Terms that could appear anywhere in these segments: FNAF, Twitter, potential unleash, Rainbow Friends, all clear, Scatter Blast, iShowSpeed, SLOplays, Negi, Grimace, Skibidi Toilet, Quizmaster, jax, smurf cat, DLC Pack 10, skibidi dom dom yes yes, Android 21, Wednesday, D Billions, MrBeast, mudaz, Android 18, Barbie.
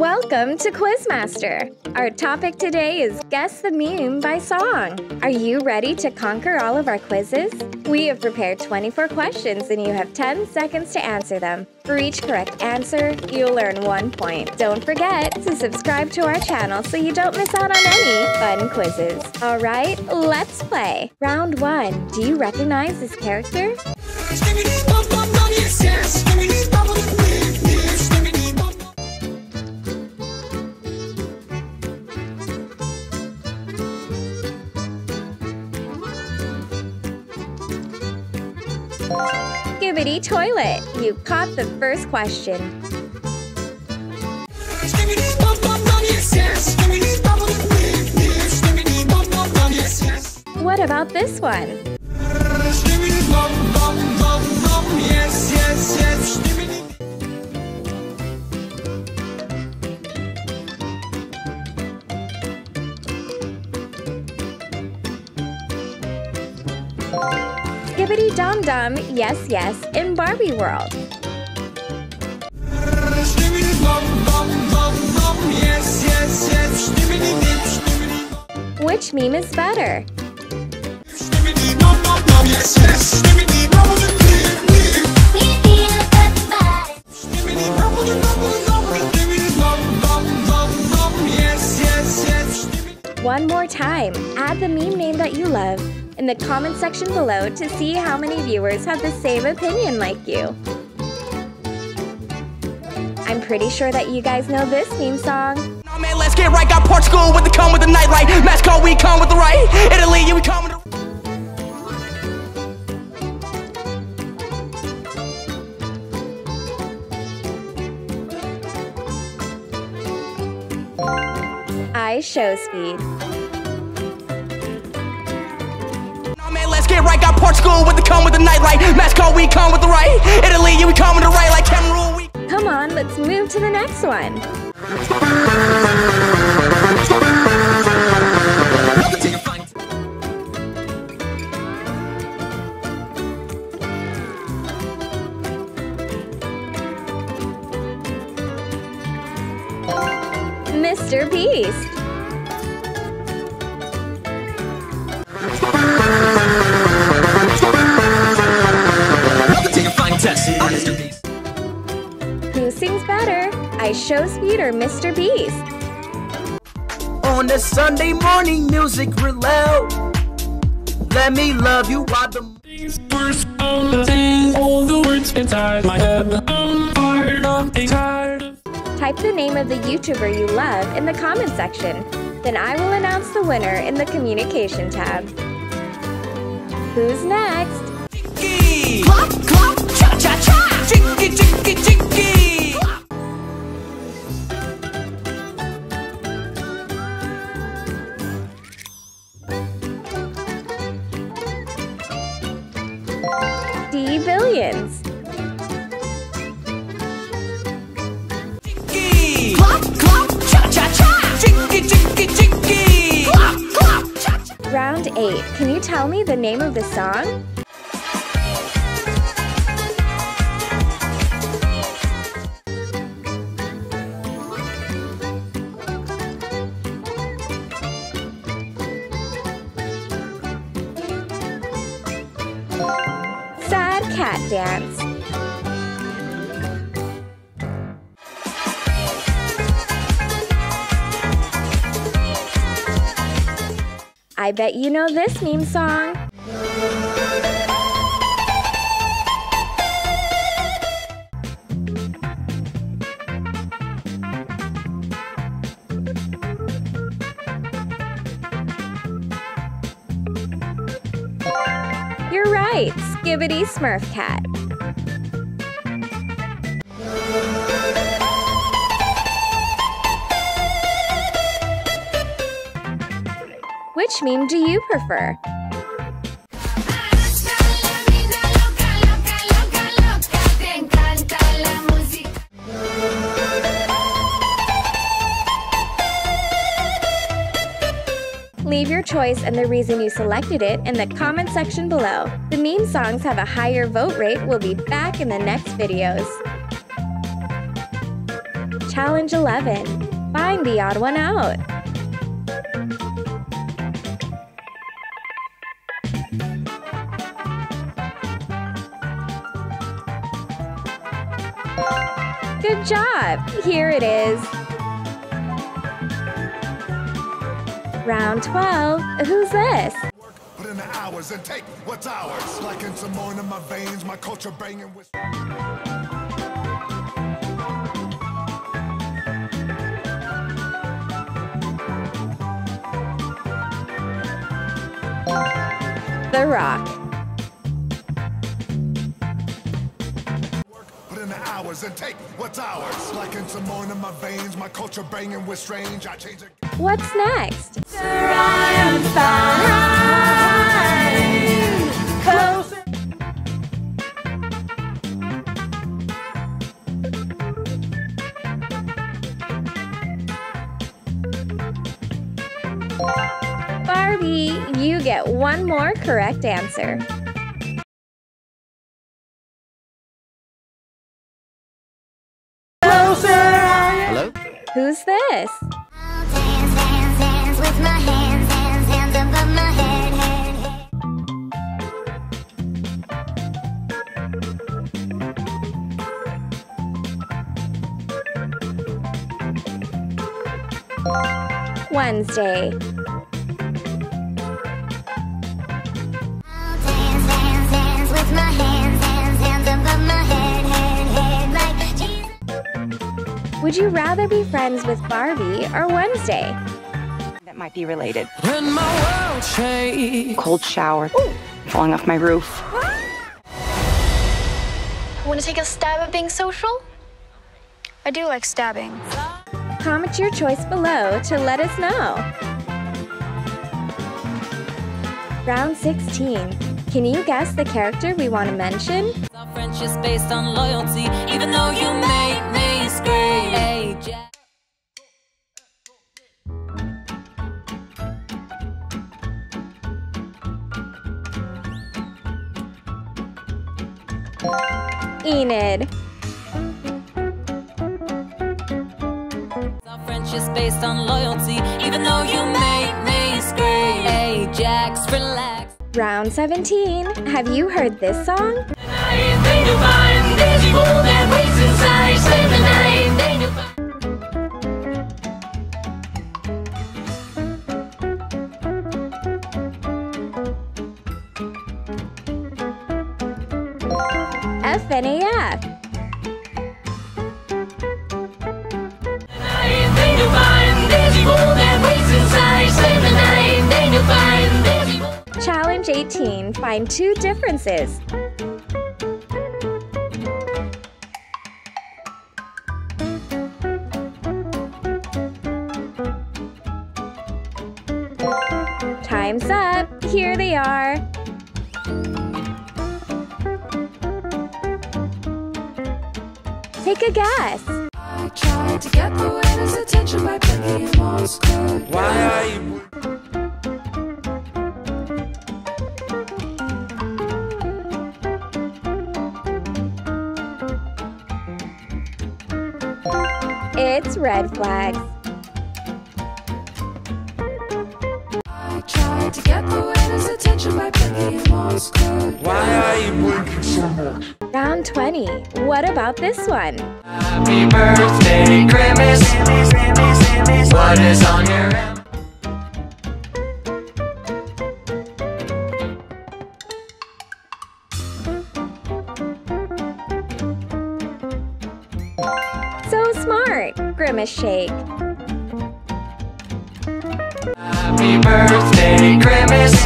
Welcome to Quizmaster. Our topic today is Guess the Meme by Song. Are you ready to conquer all of our quizzes? We have prepared 24 questions and you have 10 seconds to answer them. For each correct answer, you'll earn 1 point. Don't forget to subscribe to our channel so you don't miss out on any fun quizzes. All right, let's play. Round 1. Do you recognize this character? Skibidi dom dom dom yes yes. Skibidi dom dom yes yes. Skibidi dom dom. Skibidi toilet. You caught the first question. Skibidi dom dom dom yes yes. Skibidi dom dom yes yes. Skibidi dom dom dom yes yes. What about this one? Yes, yes, yes. Skibidi dom dom, yes, yes, in Barbie world. Skibidi dom dom dom dom, yes, yes, yes. Skibidi dip, skibidi dom. Which meme is better? Skibidi dom dom dom, yes, yes. Skibidi dom dom. One more time, add the meme name that you love in the comment section below to see how many viewers have the same opinion like you. I'm pretty sure that you guys know this meme song. Nah man, let's get right, got Portugal with the come with the night light, Mexico we come with the right, Italy you come with the right. iShowSpeed. Nah man, let's get right, got Portugal with the come with the night light, Mexico we come with the right, Italy we come with the right, like Cameroon we. Come on, let's move to the next one. MrBeast. Who sings better, iShowSpeed or MrBeast? On a Sunday morning, music real loud. Let me love you while the things burst out the thing. All the words inside my head. I'm fired up, tired of. Type the name of the YouTuber you love in the comment section. Then I will announce the winner in the communication tab. Who's next? Clop, clop, cha cha cha. Chicky, chicky, chicky. D Billions. Chicky. Clop, clop, cha cha cha. Chicky, chicky, chicky. Clop, clop, cha cha. Round 8. Can you tell me the name of the song? Cat dance. I bet you know this meme song. You're right, Skibidi Smurf Cat. Which meme do you prefer? Leave your choice and the reason you selected it in the comment section below. The meme songs have a higher vote rate. We'll be back in the next videos. Challenge 11. Find the odd one out. Good job! Here it is. Round 12. Who's this? Put in the hours and take what's ours. Like in some more in my veins, my culture banging with. The Rock. Put in the hours and take what's ours. Like in some more in my veins, my culture banging with strange. I change it. What's next? Barbie, you get one more correct answer. Hello? Who's this? With my hands above my head. Wednesday. Dance with my hands above my head, like Jesus. Would you rather be friends with Barbie or Wednesday? Might be related. When my world changed. Cold shower. Ooh. Falling off my roof. Want to take a stab at being social? I do like stabbing. Comment your choice below to let us know. Round 16. Can you guess the character we want to mention? Our friendship's based on loyalty, even though you made me scream. Hey, Jax. Enid. Our friendship's based on loyalty, even though you made me scream. Hey, Jax, relax. Round 17. Have you heard this song? FNAF. Challenge 18. Find two differences. Time's up. Here they are. Take a guess. I tried to get the winner's attention by picking him on school. Why are you? It's red flags. I tried to get the winner's attention by picking him on school. Why are you blinking so much? Round 20. What about this one? Happy birthday, Grimace. What is on your So smart, Grimace shake. Happy birthday, Grimace.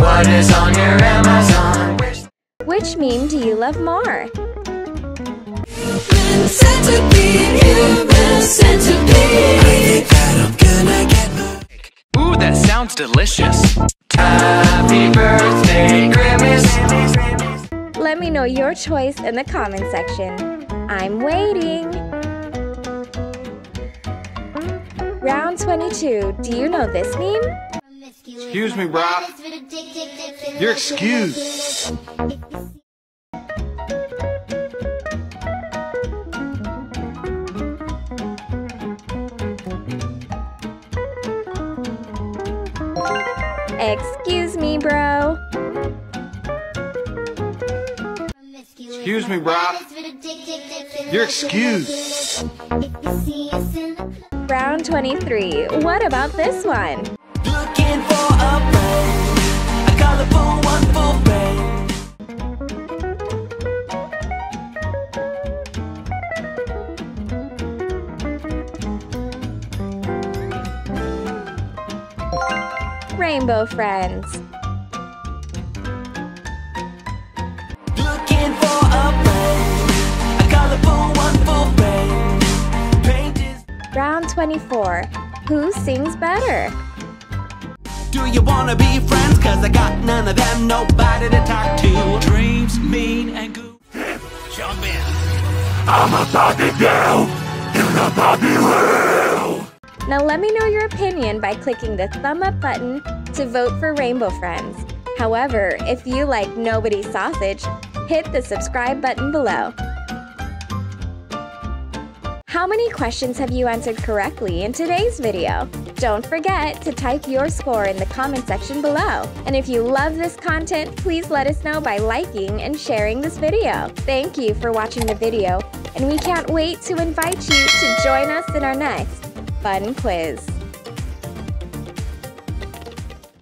What is on your Amazon? Which meme do you love more? Ooh, that sounds delicious. Happy birthday, Grimace. Let me know your choice in the comment section. I'm waiting. Round 22. Do you know this meme? Excuse me, brah. You're excused. Excuse me, bro. Excuse me, bro. You're excused. Round 23. What about this one? Looking for a friend, a colorful, wonderful friend. Rainbow Friends. Looking for a friend, a colorful, wonderful friend. Round 24. Who sings better? Do you wanna be friends? Cause I got none of them, nobody to talk to. Dreams mean and good. Jump in. I'm a Barbie girl in the Barbie world. Now let me know your opinion by clicking the thumb up button to vote for Rainbow Friends. However, if you like Nobody's Sausage, hit the subscribe button below. How many questions have you answered correctly in today's video? Don't forget to type your score in the comment section below. And if you love this content, please let us know by liking and sharing this video. Thank you for watching the video, and we can't wait to invite you to join us in our next fun quiz.